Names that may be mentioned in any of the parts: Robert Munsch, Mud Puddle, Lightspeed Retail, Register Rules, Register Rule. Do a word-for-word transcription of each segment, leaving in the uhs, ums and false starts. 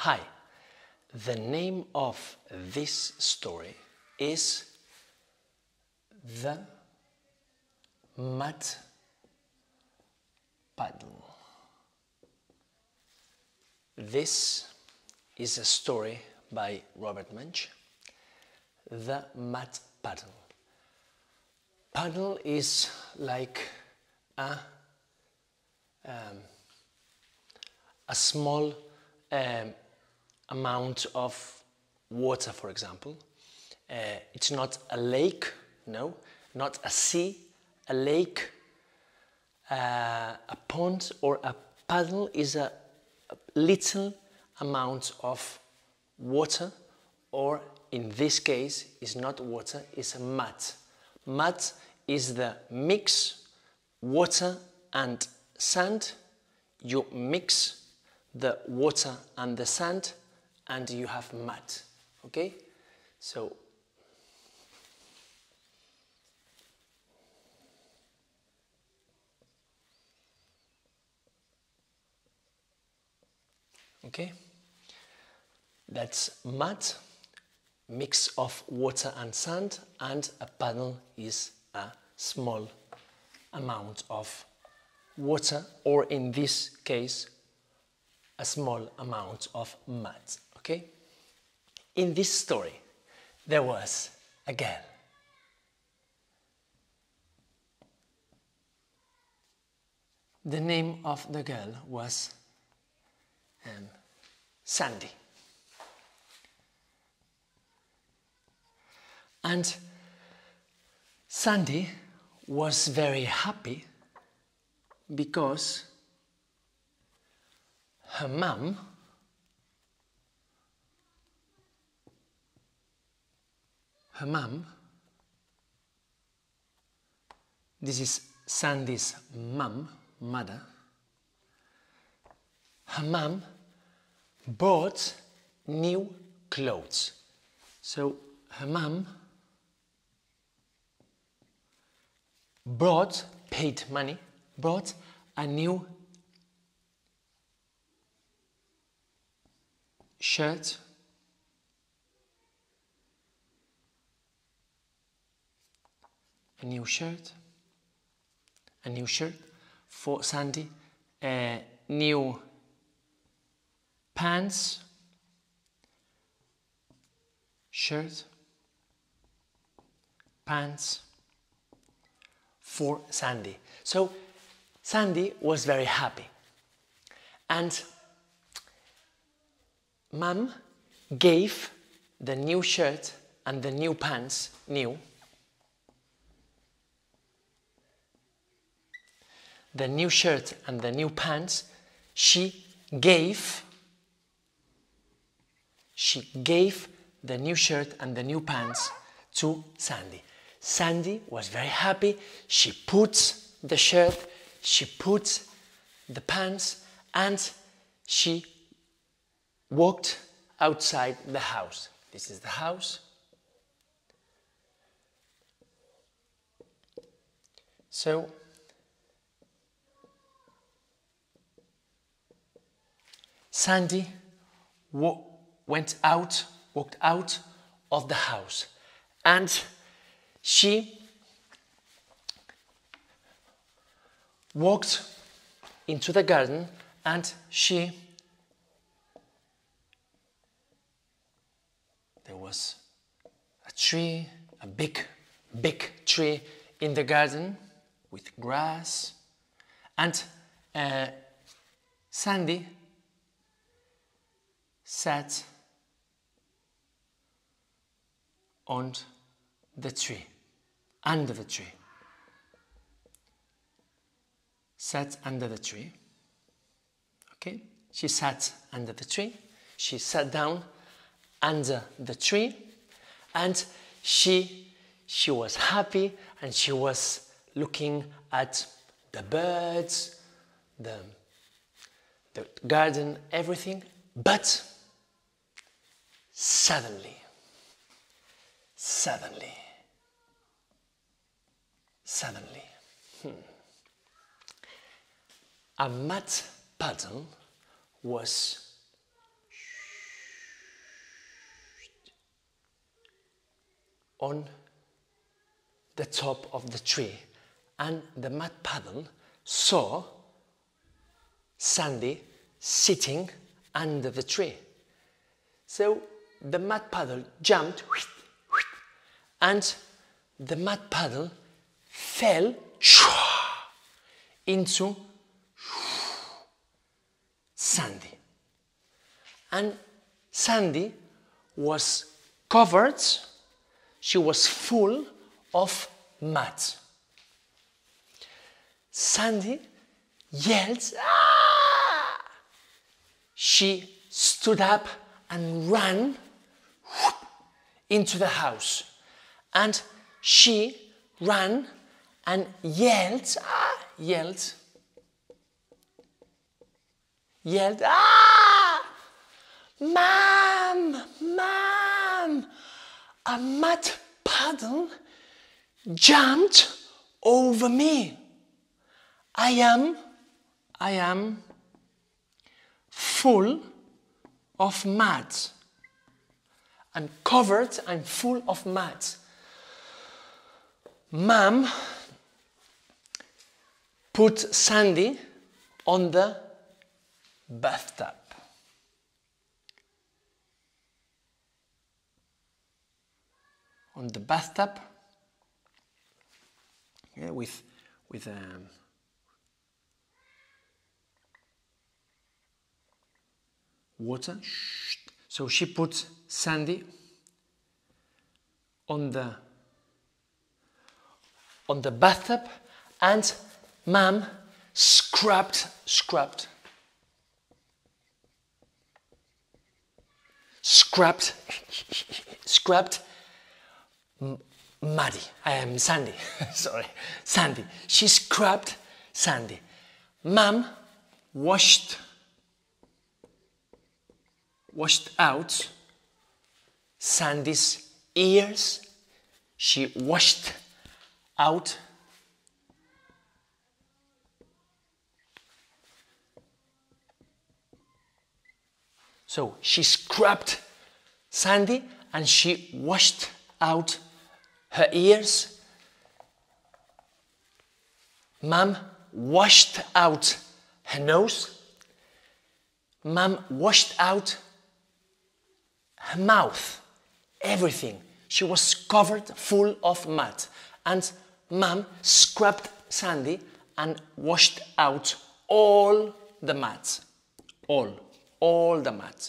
Hi, the name of this story is The Mud Puddle. This is a story by Robert Munsch, The Mud Puddle. Puddle is like a, um, a small um, amount of water, for example. Uh, it's not a lake, no, not a sea, a lake, uh, a pond, or a puddle is a, a little amount of water, or in this case is not water, is a mud. Mud is the mix, water and sand. You mix the water and the sand and you have mud, okay? So, okay, that's mud, mix of water and sand, and a puddle is a small amount of water, or in this case, a small amount of mud, okay? In this story, there was a girl. The name of the girl was um, Sandy. And Sandy was very happy because her mum her mum this is Sandy's mum, mother her mum bought new clothes. So her mum brought, paid money, brought a new shirt, a new shirt, a new shirt for Sandy, uh, new pants, shirt, pants for Sandy. So Sandy was very happy, and Mum gave the new shirt and the new pants, new, the new shirt and the new pants, she gave, she gave the new shirt and the new pants to Sandy. Sandy was very happy, she puts the shirt, she puts the pants, and she walked outside the house. This is the house. So, Sandy wa- went out, walked out of the house, and she walked into the garden, and she There was a tree, a big, big tree in the garden with grass, and uh, Sandy sat on the tree, under the tree, sat under the tree, okay? She sat under the tree, she sat down under the tree, and she she was happy, and she was looking at the birds, the, the garden, everything. But suddenly, suddenly, suddenly, hmm, a mud puddle was on the top of the tree, and the mud puddle saw Sandy sitting under the tree. So the mud puddle jumped and the mud puddle fell into Sandy. And Sandy was covered, she was full of mud. Sandy yelled, "Ah!" She stood up and ran into the house. And she ran and yelled, "Ah!" yelled, yelled, "Ah! Mom, mom, a mud puddle jumped over me. I am, I am full of mud. I'm covered, I'm full of mud. Mom put Sandy on the bathtub." On the bathtub, yeah, with with um, water. So she put Sandy on the on the bathtub, and Mom scrubbed, scrubbed, scrubbed, scrubbed. Muddy, I am Sandy, sorry, Sandy. She scrubbed Sandy. Mom washed, washed out Sandy's ears. She washed out so she scrubbed Sandy and she washed out her ears. Mom washed out her nose. Mom washed out her mouth. Everything. She was covered full of mud. And Mom scrubbed Sandy and washed out all the mud. All. All the mud.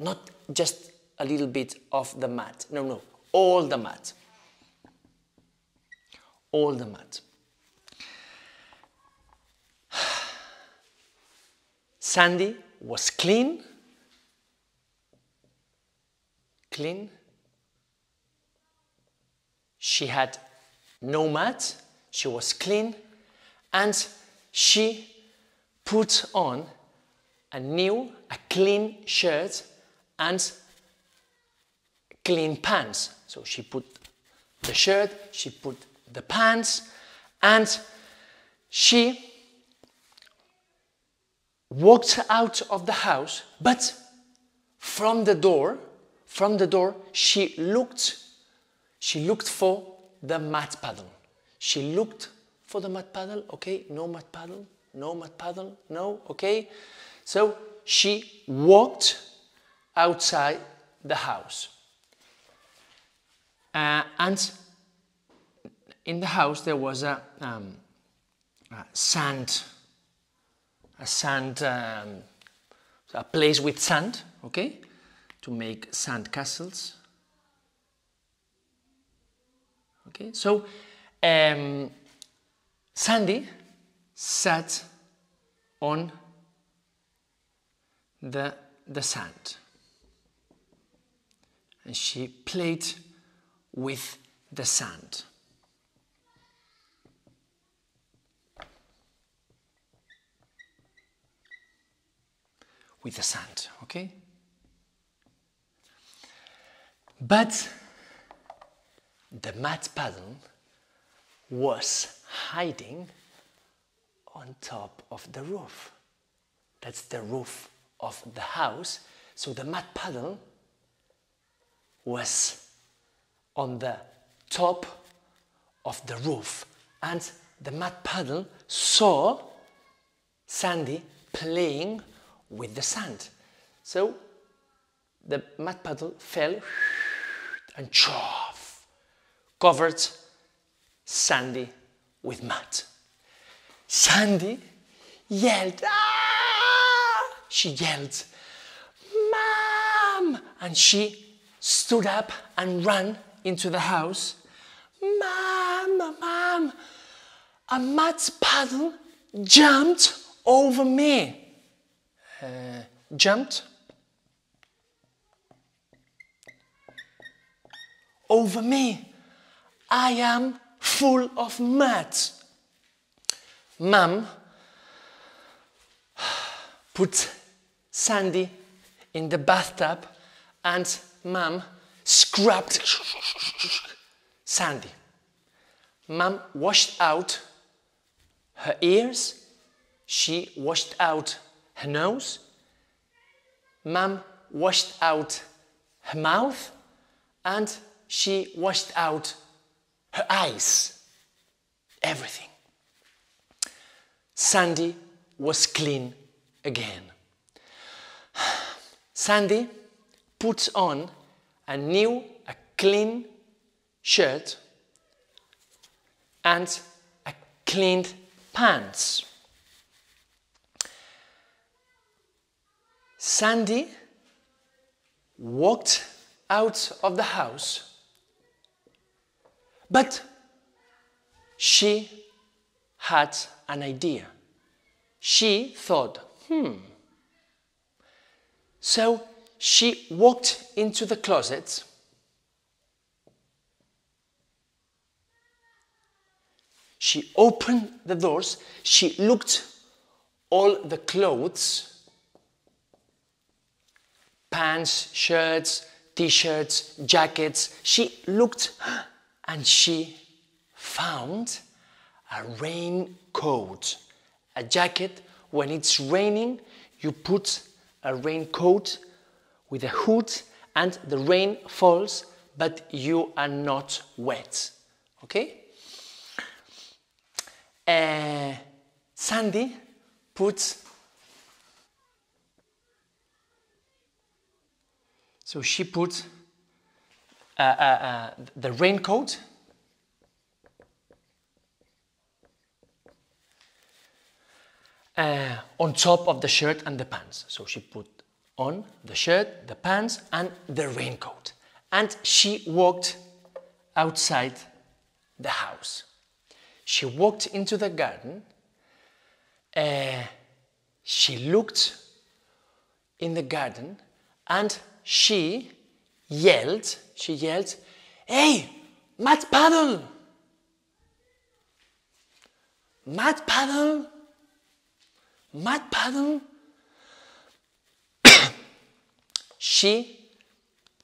Not just a little bit of the mud. No, no. All the mud. All the mud. Sandy was clean. Clean. She had no mud. She was clean. And she put on a new, a clean shirt and clean pants. So she put the shirt, she put the pants, and she walked out of the house, but from the door, from the door, she looked, she looked for the mud puddle. She looked for the mud puddle, okay, no mud puddle, no mud puddle, no, okay. So she walked outside the house. Uh, and in the house there was a, um, a sand, a sand, um, a place with sand, okay, to make sand castles. Okay, so um, Sandy sat on the the sand, and she played with the sand. With the sand, okay? But the mud puddle was hiding on top of the roof. That's the roof of the house. So the mud puddle was on the top of the roof, and the mud puddle saw Sandy playing with the sand. So the mud puddle fell and choff, covered Sandy with mud. Sandy yelled, ah! She yelled, Mom! And she stood up and ran into the house. Mom, Mom! A mud puddle jumped over me. Uh, jumped over me. I am full of mud. Mum put Sandy in the bathtub, and Mum scrubbed Sandy. Mum washed out her ears, she washed out her nose, Mum washed out her mouth, and she washed out her eyes. Everything. Sandy was clean again. Sandy put on a new, a clean shirt and a cleaned pants. Sandy walked out of the house, but she had an idea. She thought, hmm. So she walked into the closet, she opened the doors, she looked all the clothes, pants, shirts, t-shirts, jackets, she looked and she found a raincoat, a jacket. When it's raining, you put a raincoat with a hood and the rain falls, but you are not wet, okay? Uh, Sandy put, so she put uh, uh, uh, the raincoat, Uh, on top of the shirt and the pants. So she put on the shirt, the pants and the raincoat, and she walked outside the house. She walked into the garden, uh, she looked in the garden and she yelled, she yelled, hey, mud puddle! Mud puddle! Mud puddle. She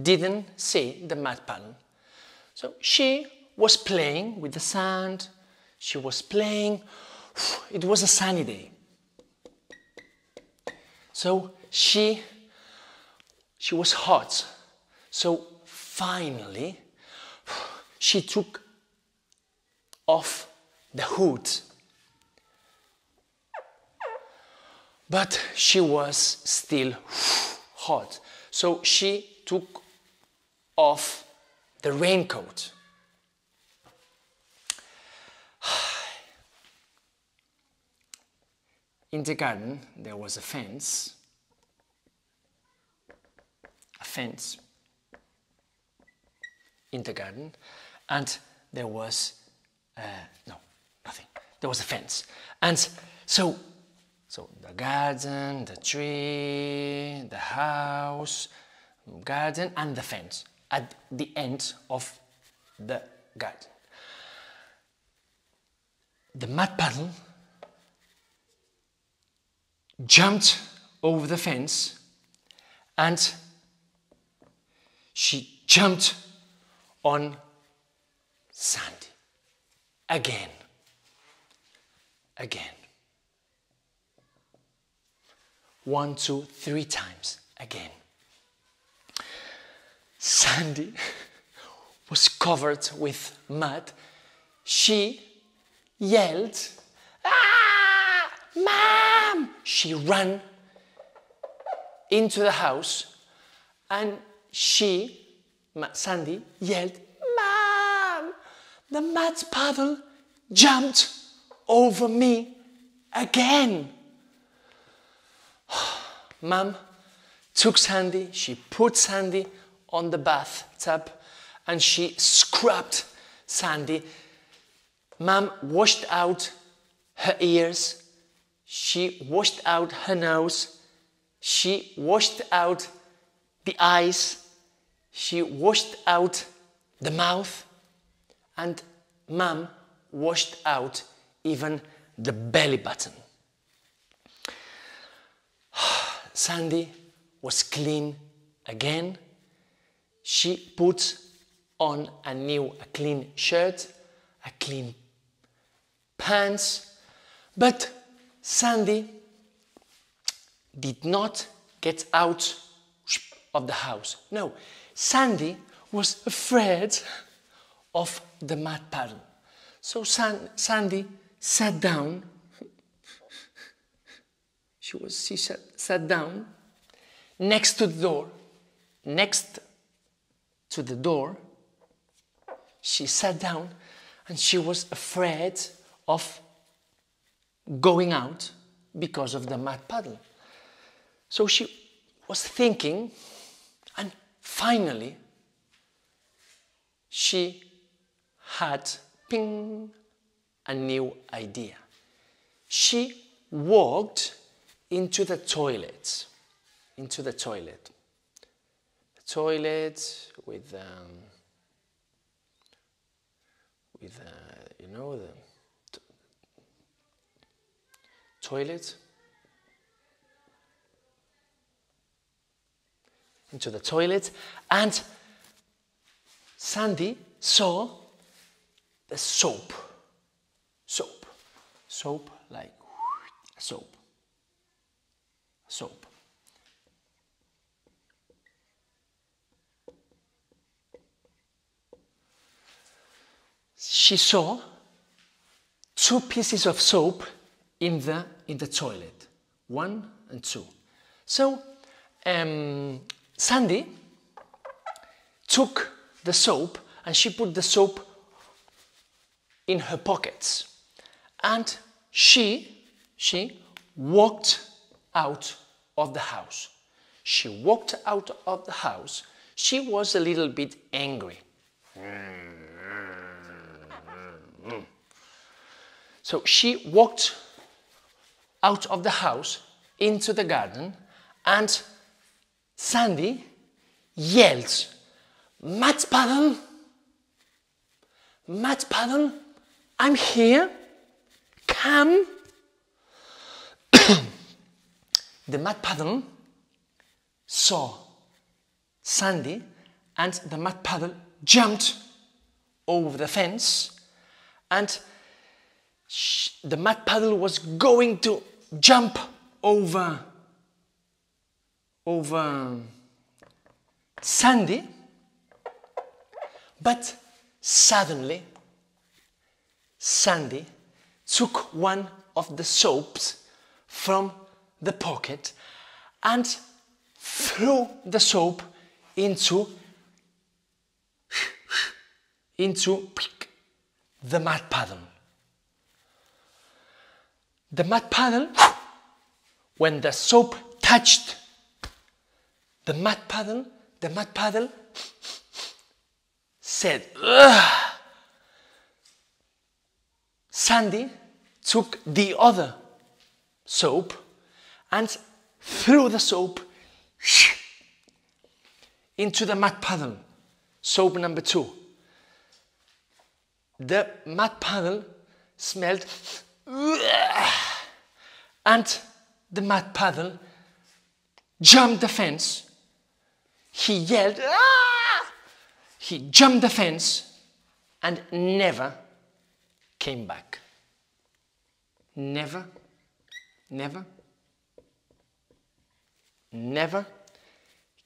didn't see the mud puddle. So she was playing with the sand. She was playing. It was a sunny day. So she, she was hot. So finally, she took off the hood. But she was still hot, so she took off the raincoat. In the garden there was a fence, a fence in the garden, and there was, uh, no, nothing, there was a fence, and so So the garden, the tree, the house, garden and the fence at the end of the garden. The mud puddle jumped over the fence and she jumped on Sandy again, again. One, two, three times again. Sandy was covered with mud, she yelled, "Ah, Mom!" She ran into the house and she, Sandy, yelled, "Mom! The mud puddle jumped over me again!" Mom took Sandy, she put Sandy on the bathtub and she scrubbed Sandy. Mom washed out her ears, she washed out her nose, she washed out the eyes, she washed out the mouth, and Mom washed out even the belly button. Sandy was clean again. She put on a new, a clean shirt, a clean pants, but Sandy did not get out of the house. No, Sandy was afraid of the mud puddle. So San Sandy sat down. She was, she sat, sat down next to the door. Next to the door, she sat down and she was afraid of going out because of the mud puddle. So she was thinking, and finally she had, ping, a new idea. She walked into the toilet, into the toilet. The toilet with, um, with uh, you know, the to toilet. Into the toilet, and Sandy saw the soap, soap, soap, like soap, soap. She saw two pieces of soap in the in the toilet, one and two. So um, Sandy took the soap and she put the soap in her pockets, and she, she walked out of the house. She walked out of the house. She was a little bit angry. So she walked out of the house into the garden, and Sandy yelled, "Mud puddle, mud puddle, I'm here, come." The mud puddle saw Sandy, and the mud puddle jumped over the fence, and she, the mud puddle was going to jump over, over Sandy, but suddenly Sandy took one of the soaps from the pocket and threw the soap into into the mud puddle. The mud puddle, when the soap touched the mud puddle, the mud puddle said, "Ugh!" Sandy took the other soap and threw the soap into the mud puddle, soap number two. The mud puddle smelled, and the mud puddle jumped the fence. He yelled, "Ah!" He jumped the fence and never came back. Never, never, never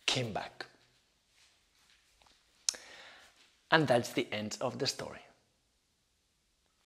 came back. And that's the end of the story.